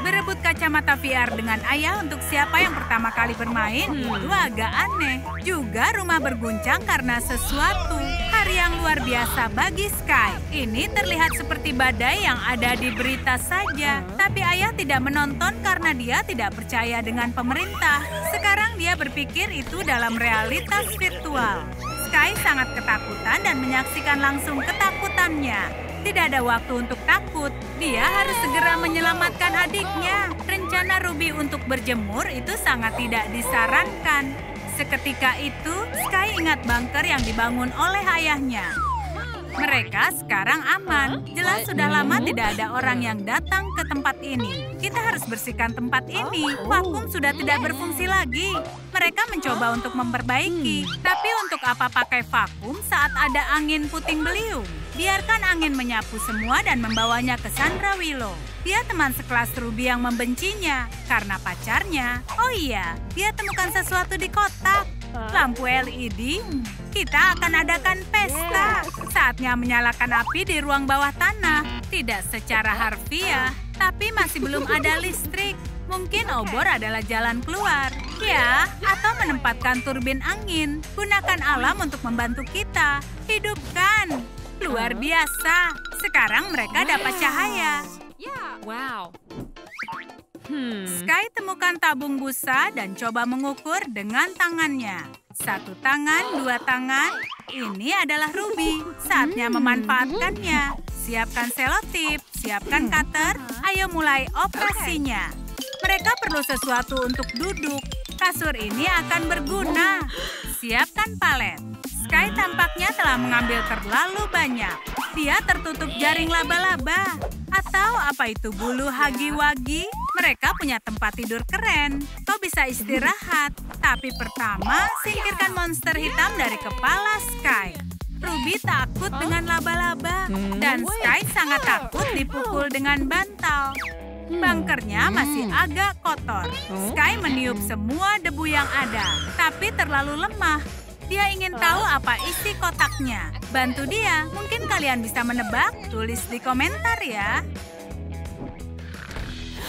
Berebut kacamata VR dengan ayah untuk siapa yang pertama kali bermain itu agak aneh. Juga rumah berguncang karena sesuatu. Hari yang luar biasa bagi Sky. Ini terlihat seperti badai yang ada di berita saja. Tapi ayah tidak menonton karena dia tidak percaya dengan pemerintah. Sekarang dia berpikir itu dalam realitas virtual. Sky sangat ketakutan dan menyaksikan langsung ketakutannya. Tidak ada waktu untuk takut. Dia harus segera menyelamatkan adiknya. Rencana Ruby untuk berjemur itu sangat tidak disarankan. Seketika itu, Sky ingat bunker yang dibangun oleh ayahnya. Mereka sekarang aman. Jelas sudah lama tidak ada orang yang datang ke tempat ini. Kita harus bersihkan tempat ini. Vakum sudah tidak berfungsi lagi. Mereka mencoba untuk memperbaiki. Tapi untuk apa pakai vakum saat ada angin puting beliung? Biarkan angin menyapu semua dan membawanya ke Sandra Willow. Dia teman sekelas Ruby yang membencinya karena pacarnya. Oh iya, dia temukan sesuatu di kotak. Lampu LED. Kita akan adakan pesta. Saatnya menyalakan api di ruang bawah tanah. Tidak secara harfiah, tapi masih belum ada listrik. Mungkin obor adalah jalan keluar. Ya, atau menempatkan turbin angin. Gunakan alam untuk membantu kita. Hidupkan. Luar biasa. Sekarang mereka dapat cahaya. Wow. Sky temukan tabung busa dan coba mengukur dengan tangannya. Satu tangan, dua tangan. Ini adalah Ruby. Saatnya memanfaatkannya. Siapkan selotip, siapkan cutter. Ayo mulai operasinya. Mereka perlu sesuatu untuk duduk. Kasur ini akan berguna. Siapkan palet. Sky tampaknya telah mengambil terlalu banyak. Dia tertutup jaring laba-laba. Atau apa itu bulu hagi-wagi? Mereka punya tempat tidur keren. Kau bisa istirahat. Tapi pertama, singkirkan monster hitam dari kepala Sky. Ruby takut dengan laba-laba. Dan Sky sangat takut dipukul dengan bantal. Bunkernya masih agak kotor. Sky meniup semua debu yang ada. Tapi terlalu lemah. Dia ingin tahu apa isi kotaknya. Bantu dia. Mungkin kalian bisa menebak. Tulis di komentar ya.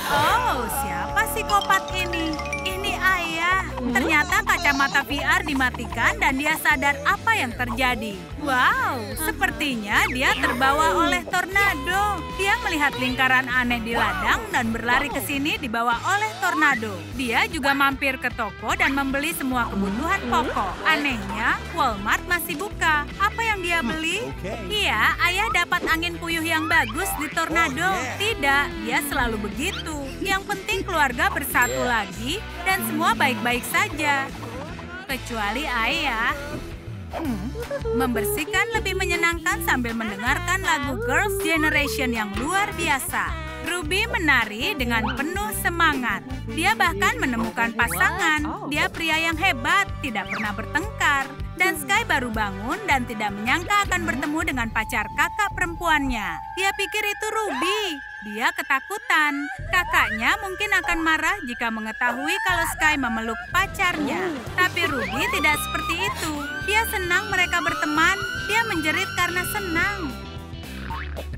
Oh, siapa psikopat ini? Ini ayah. Ternyata kacamata VR dimatikan dan dia sadar apa yang terjadi. Wow, sepertinya dia terbawa oleh tornado. Dia melihat lingkaran aneh di ladang dan berlari ke sini dibawa oleh tornado. Dia juga mampir ke toko dan membeli semua kebutuhan pokok. Anehnya, Walmart masih buka. Apa yang dia beli? Iya, ayah dapat angin puyuh yang bagus di tornado. Tidak, dia selalu begitu. Yang penting keluarga bersatu lagi dan semua baik-baik saja. Kecuali ayah. Membersihkan lebih menyenangkan sambil mendengarkan lagu Girls' Generation yang luar biasa. Ruby menari dengan penuh semangat. Dia bahkan menemukan pasangan. Dia pria yang hebat, tidak pernah bertengkar. Dan Sky baru bangun dan tidak menyangka akan bertemu dengan pacar kakak perempuannya. Dia pikir itu Ruby. Dia ketakutan. Kakaknya mungkin akan marah jika mengetahui kalau Sky memeluk pacarnya. Tapi Ruby tidak seperti itu. Dia senang mereka berteman. Dia menjerit karena senang.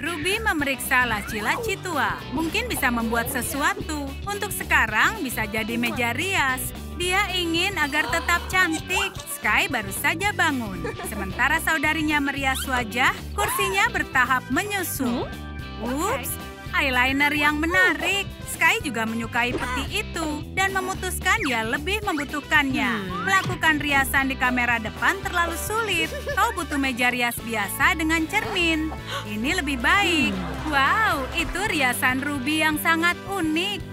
Ruby memeriksa laci-laci tua. Mungkin bisa membuat sesuatu. Untuk sekarang bisa jadi meja rias. Dia ingin agar tetap cantik. Sky baru saja bangun. Sementara saudarinya merias wajah, kursinya bertahap menyusut. Ups. Eyeliner yang menarik. Sky juga menyukai peti itu dan memutuskan dia lebih membutuhkannya. Melakukan riasan di kamera depan terlalu sulit. Kau butuh meja rias biasa dengan cermin. Ini lebih baik. Wow, itu riasan Ruby yang sangat unik.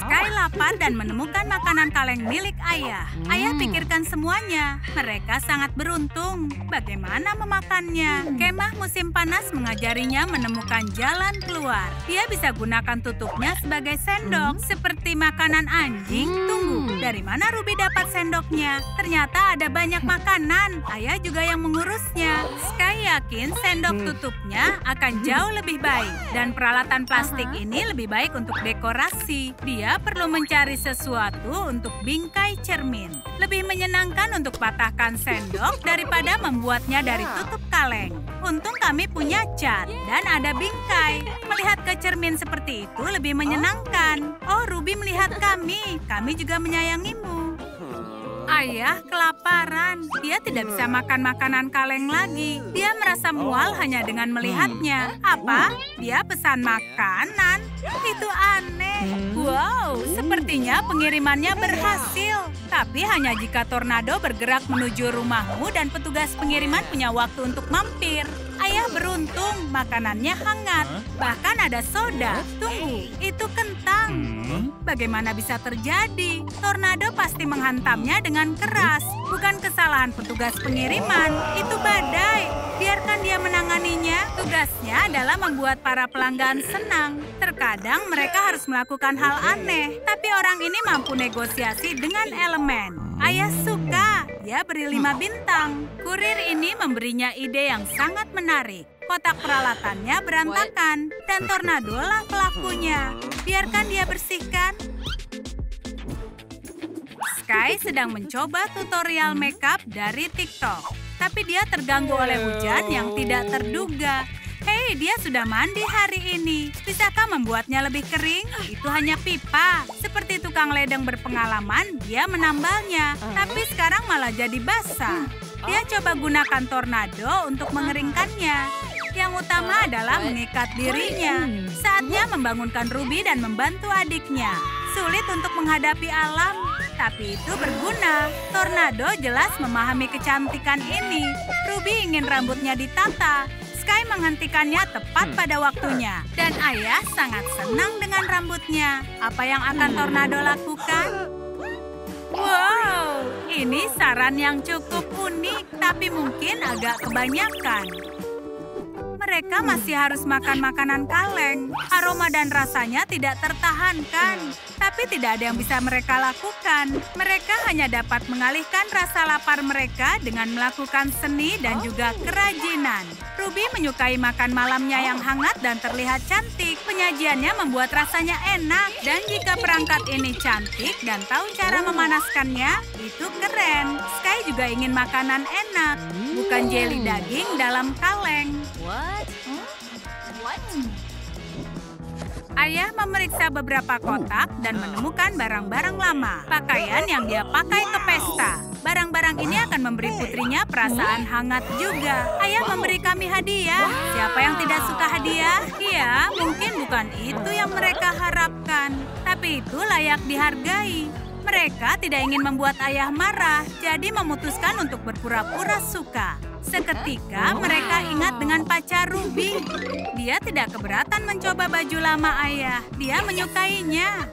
Sky lapar dan menemukan makanan kaleng milik ayah. Ayah pikirkan semuanya. Mereka sangat beruntung. Bagaimana memakannya? Kemah musim panas mengajarinya menemukan jalan keluar. Dia bisa gunakan tutupnya sebagai sendok. Seperti makanan anjing. Tunggu, dari mana Ruby dapat sendoknya? Ternyata ada banyak makanan. Ayah juga yang mengurusnya. Sky yakin sendok tutupnya akan jauh lebih baik. Dan peralatan plastik ini lebih baik untuk dekorasi. Dia perlu mencari sesuatu untuk bingkai cermin. Lebih menyenangkan untuk patahkan sendok daripada membuatnya dari tutup kaleng. Untung kami punya cat dan ada bingkai. Melihat ke cermin seperti itu lebih menyenangkan. Oh, Ruby melihat kami. Kami juga menyayangimu. Ayah kelaparan. Dia tidak bisa makan makanan kaleng lagi. Dia merasa mual hanya dengan melihatnya. Apa? Dia pesan makanan? Itu aneh. Wow, sepertinya pengirimannya berhasil. Tapi hanya jika tornado bergerak menuju rumahmu dan petugas pengiriman punya waktu untuk mampir. Ayah beruntung, makanannya hangat. Bahkan ada soda. Tunggu, itu kentang. Bagaimana bisa terjadi? Tornado pasti menghantamnya dengan keras. Bukan kesalahan petugas pengiriman, itu badai. Biarkan dia menanganinya. Tugasnya adalah membuat para pelanggan senang. Terkadang mereka harus melakukan hal aneh. Tapi orang ini mampu negosiasi dengan elemen. Ayah suka, dia beri 5 bintang. Kurir ini memberinya ide yang sangat menarik. Kotak peralatannya berantakan, dan tornado lah pelakunya. Biarkan dia bersihkan. Sky sedang mencoba tutorial makeup dari TikTok. Tapi dia terganggu oleh hujan yang tidak terduga. Hei, dia sudah mandi hari ini. Bisakah membuatnya lebih kering? Itu hanya pipa. Seperti tukang ledeng berpengalaman, dia menambalnya. Tapi sekarang malah jadi basah. Dia coba gunakan tornado untuk mengeringkannya. Yang utama adalah mengikat dirinya. Saatnya membangunkan Ruby dan membantu adiknya. Sulit untuk menghadapi alam. Tapi itu berguna. Tornado jelas memahami kecantikan ini. Ruby ingin rambutnya ditata. Sky menghentikannya tepat pada waktunya. Dan ayah sangat senang dengan rambutnya. Apa yang akan tornado lakukan? Wow, ini saran yang cukup unik, tapi mungkin agak kebanyakan. Mereka masih harus makan makanan kaleng. Aroma dan rasanya tidak tertahankan. Tapi tidak ada yang bisa mereka lakukan. Mereka hanya dapat mengalihkan rasa lapar mereka dengan melakukan seni dan juga kerajinan. Ruby menyukai makan malamnya yang hangat dan terlihat cantik. Penyajiannya membuat rasanya enak. Dan jika perangkat ini cantik dan tahu cara memanaskannya, itu keren. Sky juga ingin makanan enak. Bukan jeli daging dalam kaleng. Ayah memeriksa beberapa kotak dan menemukan barang-barang lama. Pakaian yang dia pakai ke pesta. Barang-barang ini akan memberi putrinya perasaan hangat juga. Ayah memberi kami hadiah. Siapa yang tidak suka hadiah? Ya, mungkin bukan itu yang mereka harapkan. Tapi itu layak dihargai. Mereka tidak ingin membuat ayah marah, jadi memutuskan untuk berpura-pura suka. Seketika mereka ingat dengan pacar Ruby. Dia tidak keberatan mencoba baju lama ayah. Dia menyukainya.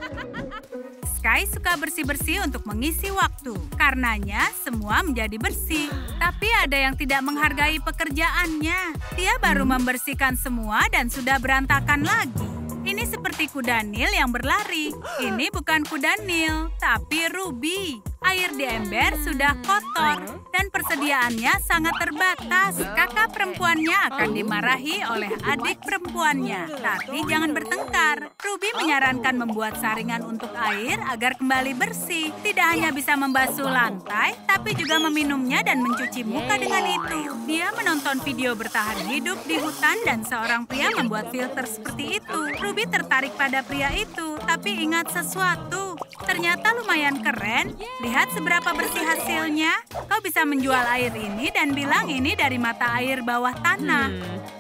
Sky suka bersih-bersih untuk mengisi waktu. Karenanya semua menjadi bersih. Tapi ada yang tidak menghargai pekerjaannya. Dia baru membersihkan semua dan sudah berantakan lagi. Ini seperti kuda Nil yang berlari. Ini bukan kuda Nil, tapi Ruby. Air di ember sudah kotor dan persediaannya sangat terbatas. Kakak perempuannya akan dimarahi oleh adik perempuannya. Tapi jangan bertengkar. Ruby menyarankan membuat saringan untuk air agar kembali bersih. Tidak hanya bisa membasuh lantai, tapi juga meminumnya dan mencuci muka dengan itu. Dia menonton video bertahan hidup di hutan dan seorang pria membuat filter seperti itu. Ruby tertarik pada pria itu, tapi ingat sesuatu. Ternyata lumayan keren. Lihat seberapa bersih hasilnya. Kau bisa menjual air ini dan bilang ini dari mata air bawah tanah.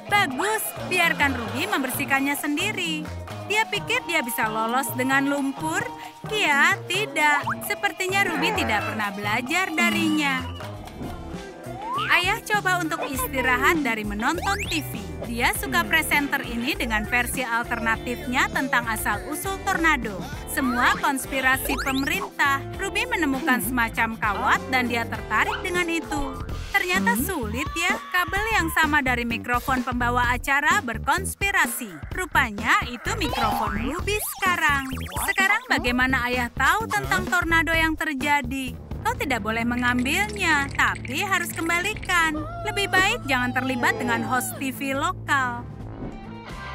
Bagus, biarkan Ruby membersihkannya sendiri. Dia pikir dia bisa lolos dengan lumpur? Ya, tidak. Sepertinya Ruby tidak pernah belajar darinya. Ayah coba untuk istirahat dari menonton TV. Dia suka presenter ini dengan versi alternatifnya tentang asal-usul tornado. Semua konspirasi pemerintah. Ruby menemukan semacam kawat dan dia tertarik dengan itu. Ternyata sulit ya. Kabel yang sama dari mikrofon pembawa acara berkonspirasi. Rupanya itu mikrofon Ruby sekarang. Sekarang bagaimana ayah tahu tentang tornado yang terjadi? Kau tidak boleh mengambilnya, tapi harus kembalikan. Lebih baik jangan terlibat dengan host TV lokal.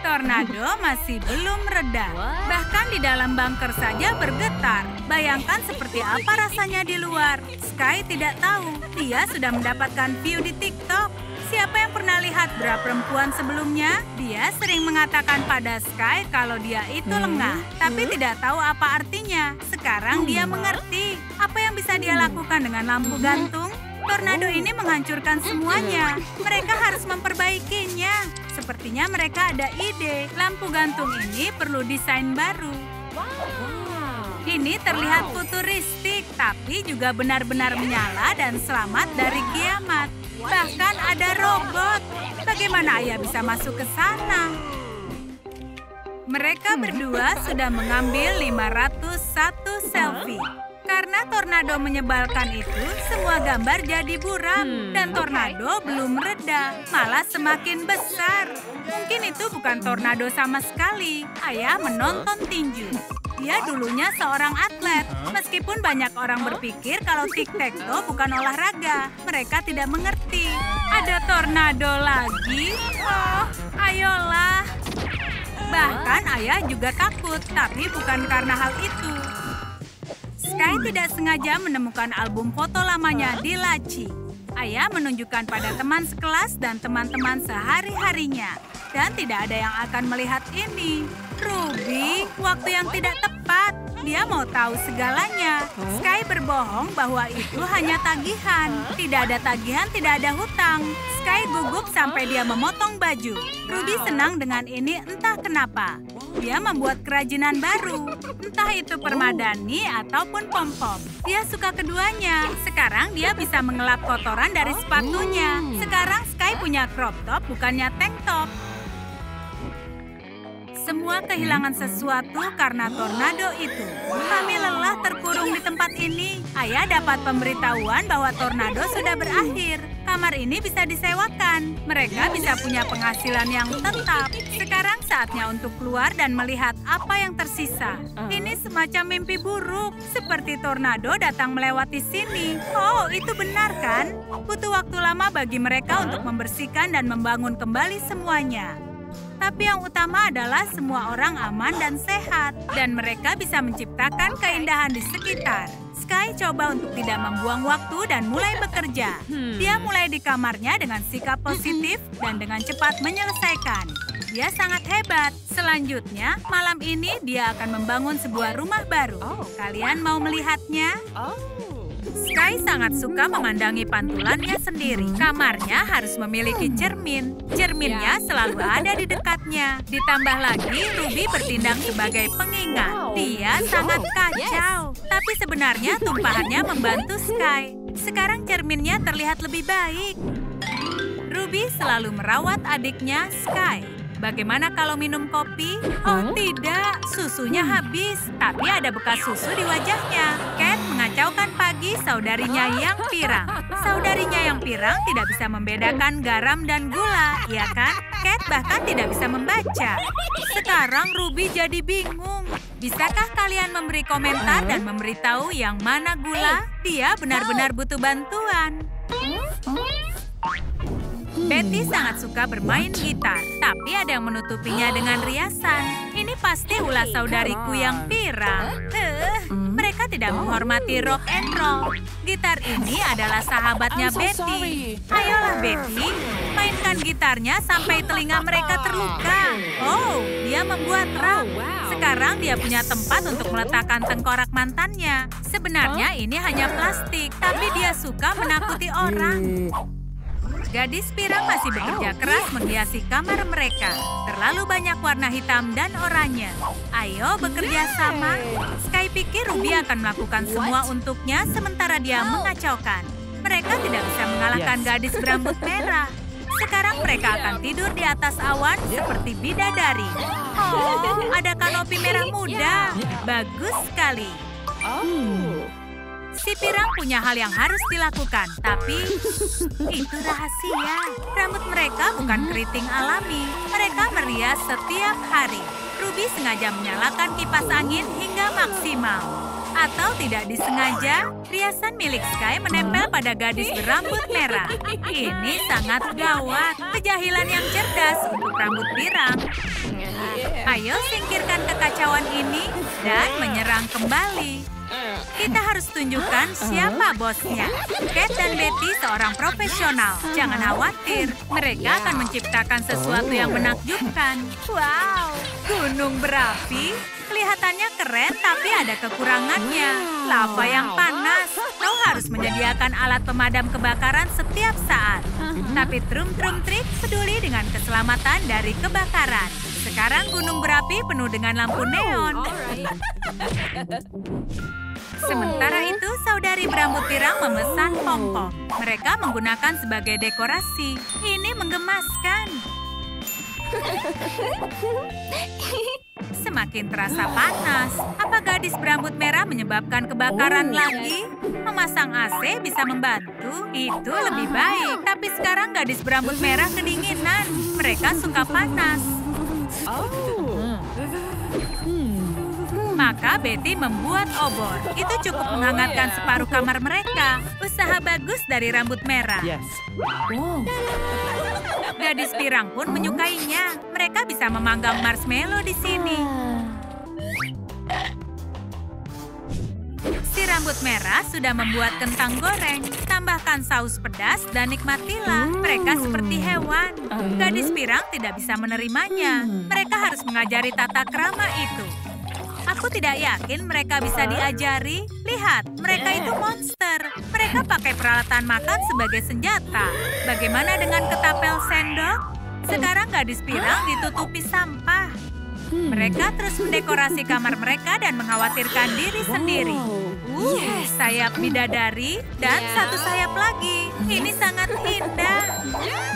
tornado masih belum reda. Bahkan di dalam bunker saja bergetar. Bayangkan seperti apa rasanya di luar. Sky tidak tahu. Dia sudah mendapatkan view di TikTok. Siapa yang pernah lihat bra perempuan sebelumnya? Dia sering mengatakan pada Sky kalau dia itu lengah. Tapi tidak tahu apa artinya. Sekarang dia mengerti. Apa yang bisa dia lakukan dengan lampu gantung? Tornado ini menghancurkan semuanya. Mereka harus memperbaikinya. Sepertinya mereka ada ide. Lampu gantung ini perlu desain baru. Ini terlihat futuristik, tapi juga benar-benar menyala dan selamat dari kiamat. Bahkan ada robot. Bagaimana ayah bisa masuk ke sana? Mereka berdua sudah mengambil 501 selfie. Karena tornado menyebalkan itu, semua gambar jadi buram dan tornado belum reda, malah semakin besar. Mungkin itu bukan tornado sama sekali. Ayah menonton tinju. Dia dulunya seorang atlet. Meskipun banyak orang berpikir kalau tic-tac-toe bukan olahraga, mereka tidak mengerti. Ada tornado lagi? Oh, ayolah. Bahkan ayah juga takut, tapi bukan karena hal itu. Sky tidak sengaja menemukan album foto lamanya di laci. Ayah menunjukkan pada teman sekelas dan teman-teman sehari-harinya. Dan tidak ada yang akan melihat ini. Ruby, waktu yang tidak tepat. Dia mau tahu segalanya. Sky berbohong bahwa itu hanya tagihan. Tidak ada tagihan, tidak ada hutang. Sky gugup sampai dia memotong baju. Ruby senang dengan ini entah kenapa. Dia membuat kerajinan baru. Entah itu permadani ataupun pom-pom. Dia suka keduanya. Sekarang dia bisa mengelap kotoran dari sepatunya. Sekarang Sky punya crop top bukannya tank top. Semua kehilangan sesuatu karena tornado itu. Kami lelah terkurung di tempat ini. Ayah dapat pemberitahuan bahwa tornado sudah berakhir. Kamar ini bisa disewakan. Mereka bisa punya penghasilan yang tetap. Sekarang saatnya untuk keluar dan melihat apa yang tersisa. Ini semacam mimpi buruk. Seperti tornado datang melewati sini. Oh, itu benar kan? Butuh waktu lama bagi mereka untuk membersihkan dan membangun kembali semuanya. Tapi yang utama adalah semua orang aman dan sehat. Dan mereka bisa menciptakan keindahan di sekitar. Sky coba untuk tidak membuang waktu dan mulai bekerja. Dia mulai di kamarnya dengan sikap positif dan dengan cepat menyelesaikan. Dia sangat hebat. Selanjutnya, malam ini dia akan membangun sebuah rumah baru. Kalian mau melihatnya? Sky sangat suka memandangi pantulannya sendiri. Kamarnya harus memiliki cermin. Cerminnya selalu ada di dekatnya. Ditambah lagi, Ruby bertindak sebagai pengingat. Dia sangat kacau. Tapi sebenarnya tumpahannya membantu Sky. Sekarang cerminnya terlihat lebih baik. Ruby selalu merawat adiknya, Sky. Bagaimana kalau minum kopi? Oh tidak, susunya habis. Tapi ada bekas susu di wajahnya. Cat mengacaukan pagi saudarinya yang pirang. Saudarinya yang pirang tidak bisa membedakan garam dan gula, ya kan? Cat bahkan tidak bisa membaca. Sekarang Ruby jadi bingung. Bisakah kalian memberi komentar dan memberitahu yang mana gula? Dia benar-benar butuh bantuan. Betty sangat suka bermain gitar, tapi ada yang menutupinya dengan riasan. Ini pasti ulah saudariku yang pirang. Mereka tidak menghormati rock and roll. Gitar ini adalah sahabatnya Betty. Ayolah Betty, mainkan gitarnya sampai telinga mereka terluka. Oh, dia membuat rak. Sekarang dia punya tempat untuk meletakkan tengkorak mantannya. Sebenarnya ini hanya plastik, tapi dia suka menakuti orang. Gadis pirang masih bekerja keras menghiasi kamar mereka. Terlalu banyak warna hitam dan oranye. Ayo bekerja sama. Sky pikir Ruby akan melakukan semua untuknya sementara dia mengacaukan. Mereka tidak bisa mengalahkan gadis berambut merah. Sekarang mereka akan tidur di atas awan seperti bidadari. Oh, ada kanopi merah muda. Bagus sekali. Si pirang punya hal yang harus dilakukan, tapi itu rahasia. Rambut mereka bukan keriting alami. Mereka merias setiap hari. Ruby sengaja menyalakan kipas angin hingga maksimal. Atau tidak disengaja, riasan milik Sky menempel pada gadis berambut merah. Ini sangat gawat. Kejahilan yang cerdas untuk rambut pirang. Ayo singkirkan kekacauan ini dan menyerang kembali. Kita harus tunjukkan siapa bosnya. Kate dan Betty seorang profesional. Jangan khawatir, mereka akan menciptakan sesuatu yang menakjubkan. Wow, gunung berapi kelihatannya keren tapi ada kekurangannya. Lava yang panas. Kau harus menyediakan alat pemadam kebakaran setiap saat. Tapi Troom Trick peduli dengan keselamatan dari kebakaran. Sekarang gunung berapi penuh dengan lampu neon. Sementara itu, saudari berambut pirang memesan pom-pom. Mereka menggunakan sebagai dekorasi. Ini menggemaskan. Semakin terasa panas. Apa gadis berambut merah menyebabkan kebakaran lagi? Memasang AC bisa membantu. Itu lebih baik. Tapi sekarang gadis berambut merah kedinginan. Mereka suka panas. Maka Betty membuat obor. Itu cukup menghangatkan separuh kamar mereka. Usaha bagus dari rambut merah. Yes. Wow. Gadis pirang pun menyukainya. Mereka bisa memanggang marshmallow di sini. Si rambut merah sudah membuat kentang goreng. Tambahkan saus pedas dan nikmatilah. Mereka seperti hewan. Gadis pirang tidak bisa menerimanya. Mereka harus mengajari tata krama itu. Aku tidak yakin mereka bisa diajari. Lihat, mereka itu monster. Mereka pakai peralatan makan sebagai senjata. Bagaimana dengan ketapel sendok? Sekarang gadis pirang ditutupi sampah. Mereka terus mendekorasi kamar mereka dan mengkhawatirkan diri sendiri. Sayap bidadari dan satu sayap lagi. Ini sangat indah.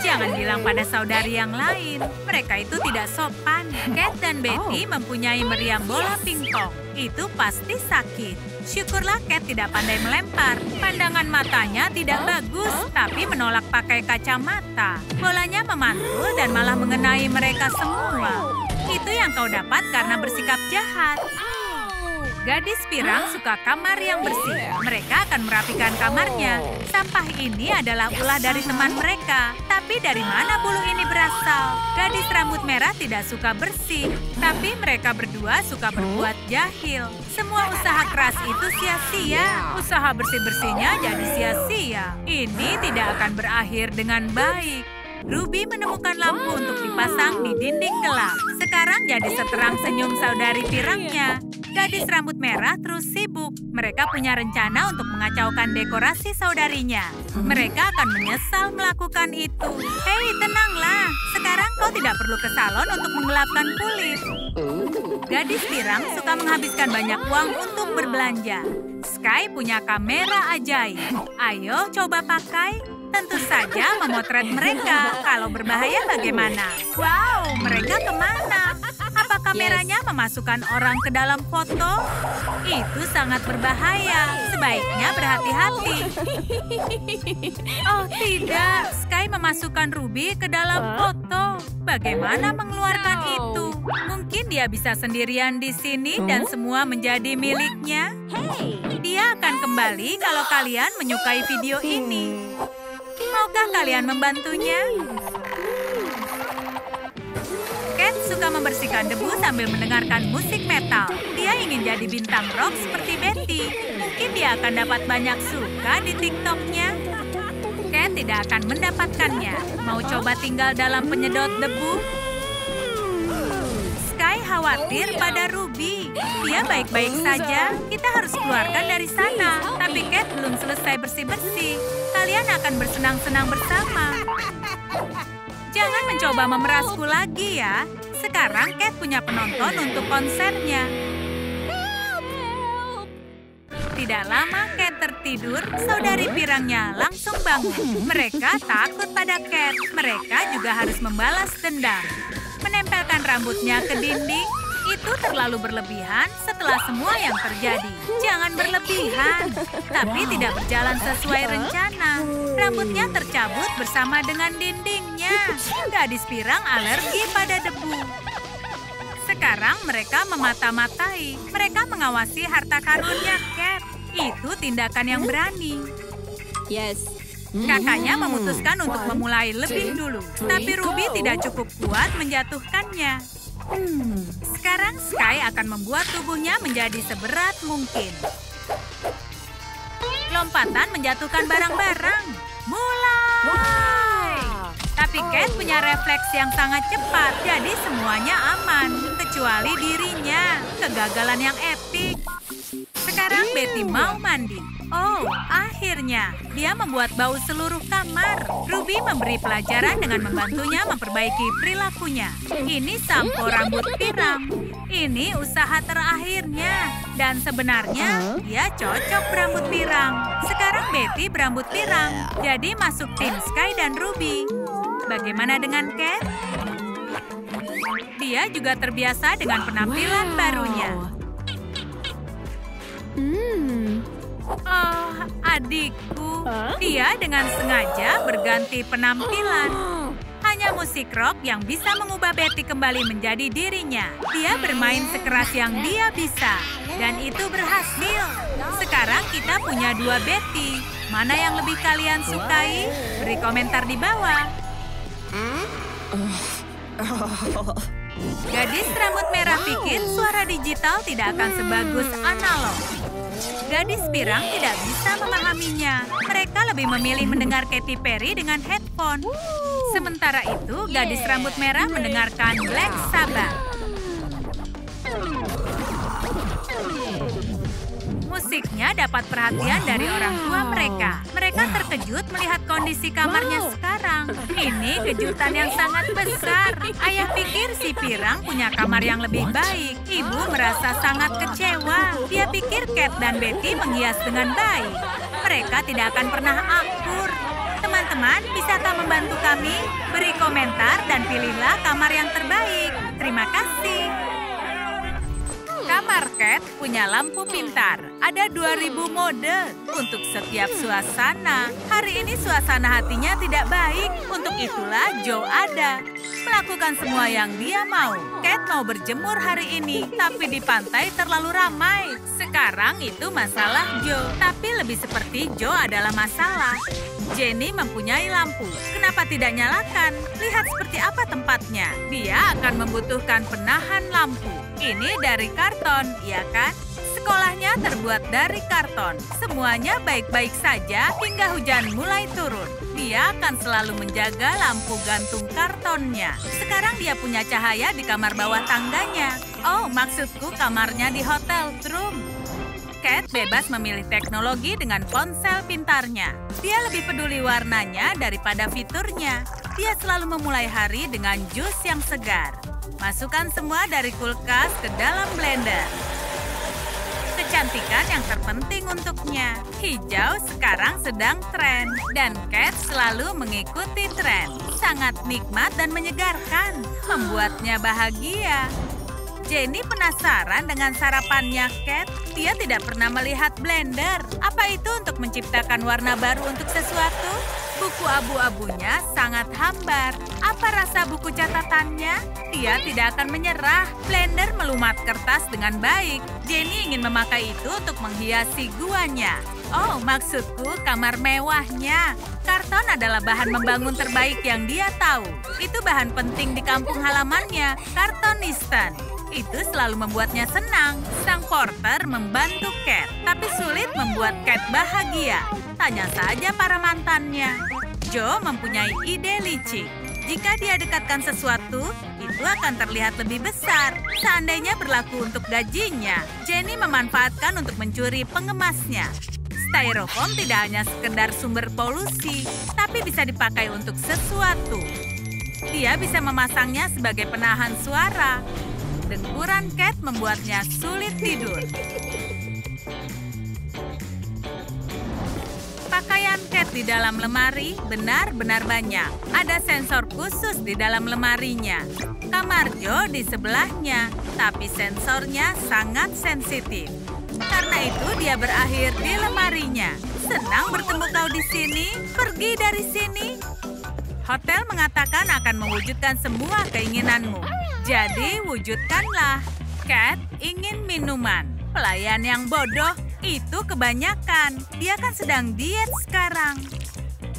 Jangan bilang pada saudari yang lain. Mereka itu tidak sopan. Kate dan Betty mempunyai meriam bola pingpong. Itu pasti sakit. Syukurlah Kate tidak pandai melempar. Pandangan matanya tidak bagus, tapi menolak pakai kacamata. Bolanya memantul dan malah mengenai mereka semua. Itu yang kau dapat karena bersikap jahat. Gadis pirang suka kamar yang bersih. Mereka akan merapikan kamarnya. Sampah ini adalah ulah dari teman mereka. Tapi dari mana bulu ini berasal? Gadis rambut merah tidak suka bersih. Tapi mereka berdua suka berbuat jahil. Semua usaha keras itu sia-sia. Usaha bersih-bersihnya jadi sia-sia. Ini tidak akan berakhir dengan baik. Ruby menemukan lampu untuk dipasang di dinding gelap. Sekarang jadi seterang senyum saudari pirangnya. Gadis rambut merah terus sibuk. Mereka punya rencana untuk mengacaukan dekorasi saudarinya. Mereka akan menyesal melakukan itu. Hei, tenanglah. Sekarang kau tidak perlu ke salon untuk menggelapkan kulit. Gadis pirang suka menghabiskan banyak uang untuk berbelanja. Sky punya kamera ajaib. Ayo, coba pakai. Tentu saja memotret mereka. Kalau berbahaya bagaimana? Wow, mereka kemana? Apa kameranya memasukkan orang ke dalam foto? Itu sangat berbahaya. Sebaiknya berhati-hati. Oh tidak, Sky memasukkan Ruby ke dalam foto. Bagaimana mengeluarkan itu? Mungkin dia bisa sendirian di sini dan semua menjadi miliknya. Dia akan kembali kalau kalian menyukai video ini. Maukah kalian membantunya? Kate suka membersihkan debu sambil mendengarkan musik metal. Dia ingin jadi bintang rock seperti Betty. Mungkin dia akan dapat banyak suka di TikToknya. Kate tidak akan mendapatkannya. Mau coba tinggal dalam penyedot debu? Sky khawatir pada Ruby. Dia baik-baik saja. Kita harus keluarkan dari sana. Tapi Kate belum selesai bersih-bersih. Kalian akan bersenang-senang bersama. Jangan mencoba memerasku lagi ya. Sekarang Kate punya penonton untuk konsernya. Tidak lama Kate tertidur, saudari pirangnya langsung bangun. Mereka takut pada Kate. Mereka juga harus membalas dendam. Menempelkan rambutnya ke dinding. Itu terlalu berlebihan setelah semua yang terjadi. Jangan berlebihan, tapi tidak berjalan sesuai rencana. Rambutnya tercabut bersama dengan dindingnya. Gadis pirang alergi pada debu. Sekarang mereka memata-matai. Mereka mengawasi harta karunnya, Cap. Itu tindakan yang berani. Yes. Kakaknya memutuskan untuk memulai lebih dulu. Tapi Ruby tidak cukup kuat menjatuhkannya. Sekarang Sky akan membuat tubuhnya menjadi seberat mungkin. Lompatan menjatuhkan barang-barang. Mulai! Tapi Cat punya refleks yang sangat cepat. Jadi semuanya aman. Kecuali dirinya. Kegagalan yang epik. Sekarang Betty mau mandi. Oh, akhirnya. Dia membuat bau seluruh kamar. Ruby memberi pelajaran dengan membantunya memperbaiki perilakunya. Ini sampo rambut tiram. Ini usaha terakhirnya. Dan sebenarnya, dia cocok berambut pirang. Sekarang Betty berambut pirang. Jadi masuk tim Sky dan Ruby. Bagaimana dengan Cat? Dia juga terbiasa dengan penampilan barunya. Oh, adikku. Dia dengan sengaja berganti penampilan. Hanya musik rock yang bisa mengubah Betty kembali menjadi dirinya. Dia bermain sekeras yang dia bisa. Dan itu berhasil. Sekarang kita punya dua Betty. Mana yang lebih kalian sukai? Beri komentar di bawah. Gadis rambut merah pikir suara digital tidak akan sebagus analog. Gadis pirang tidak bisa memahaminya. Mereka lebih memilih mendengar Katy Perry dengan headphone. Sementara itu, gadis rambut merah mendengarkan Black Sabbath. Musiknya dapat perhatian dari orang tua mereka. Mereka terkejut melihat kondisi kamarnya sekarang. Ini kejutan yang sangat besar. Ayah pikir si pirang punya kamar yang lebih baik. Ibu merasa sangat kecewa. Dia pikir Cat dan Betty menghias dengan baik. Mereka tidak akan pernah akur. Teman-teman, bisakah membantu kami? Beri komentar dan pilihlah kamar yang terbaik. Terima kasih. Kamar Cat punya lampu pintar. Ada 2000 mode untuk setiap suasana. Hari ini suasana hatinya tidak baik. Untuk itulah Joe ada. Melakukan semua yang dia mau. Cat mau berjemur hari ini, tapi di pantai terlalu ramai. Sekarang itu masalah Joe. Tapi lebih seperti Joe adalah masalah. Jenny mempunyai lampu. Kenapa tidak nyalakan? Lihat seperti apa tempatnya. Dia akan membutuhkan penahan lampu. Ini dari karton, iya kan? Sekolahnya terbuat dari karton. Semuanya baik-baik saja hingga hujan mulai turun. Dia akan selalu menjaga lampu gantung kartonnya. Sekarang dia punya cahaya di kamar bawah tangganya. Oh, maksudku kamarnya di Hotel Troom. Cat bebas memilih teknologi dengan ponsel pintarnya. Dia lebih peduli warnanya daripada fiturnya. Dia selalu memulai hari dengan jus yang segar. Masukkan semua dari kulkas ke dalam blender. Kecantikan yang terpenting untuknya. Hijau sekarang sedang tren. Dan Cat selalu mengikuti tren. Sangat nikmat dan menyegarkan. Membuatnya bahagia. Jenny penasaran dengan sarapannya, Cat. Dia tidak pernah melihat blender. Apa itu untuk menciptakan warna baru untuk sesuatu? Buku abu-abunya sangat hambar. Apa rasa buku catatannya? Dia tidak akan menyerah. Blender melumat kertas dengan baik. Jenny ingin memakai itu untuk menghiasi guanya. Oh, maksudku kamar mewahnya. Karton adalah bahan membangun terbaik yang dia tahu. Itu bahan penting di kampung halamannya, Kartonistan. Itu selalu membuatnya senang. Sang porter membantu Cat, tapi sulit membuat Cat bahagia. Tanya saja para mantannya. Joe mempunyai ide licik. Jika dia dekatkan sesuatu, itu akan terlihat lebih besar. Seandainya berlaku untuk gajinya, Jenny memanfaatkan untuk mencuri pengemasnya. Styrofoam tidak hanya sekedar sumber polusi, tapi bisa dipakai untuk sesuatu. Dia bisa memasangnya sebagai penahan suara. Dengkuran Cat membuatnya sulit tidur. Pakaian Cat di dalam lemari benar-benar banyak. Ada sensor khusus di dalam lemarinya. Kamar Joe di sebelahnya, tapi sensornya sangat sensitif. Karena itu dia berakhir di lemarinya. Senang bertemu kau di sini, pergi dari sini. Hotel mengatakan akan mewujudkan semua keinginanmu. Jadi wujudkanlah. Cat ingin minuman. Pelayan yang bodoh itu kebanyakan. Dia kan sedang diet sekarang.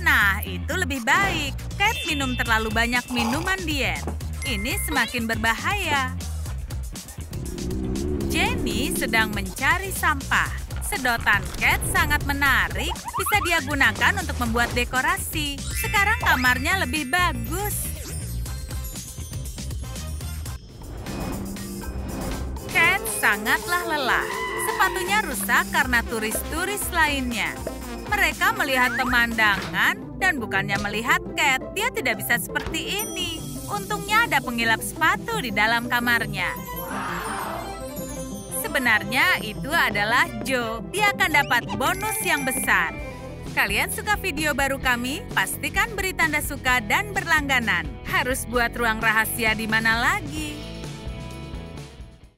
Nah, itu lebih baik. Cat minum terlalu banyak minuman diet. Ini semakin berbahaya. Jenny sedang mencari sampah. Sedotan Cat sangat menarik. Bisa dia gunakan untuk membuat dekorasi. Sekarang kamarnya lebih bagus. Cat sangatlah lelah. Sepatunya rusak karena turis-turis lainnya. Mereka melihat pemandangan dan bukannya melihat Cat. Dia tidak bisa seperti ini. Untungnya ada pengilap sepatu di dalam kamarnya. Sebenarnya itu adalah Joe. Dia akan dapat bonus yang besar. Kalian suka video baru kami? Pastikan beri tanda suka dan berlangganan. Harus buat ruang rahasia di mana lagi?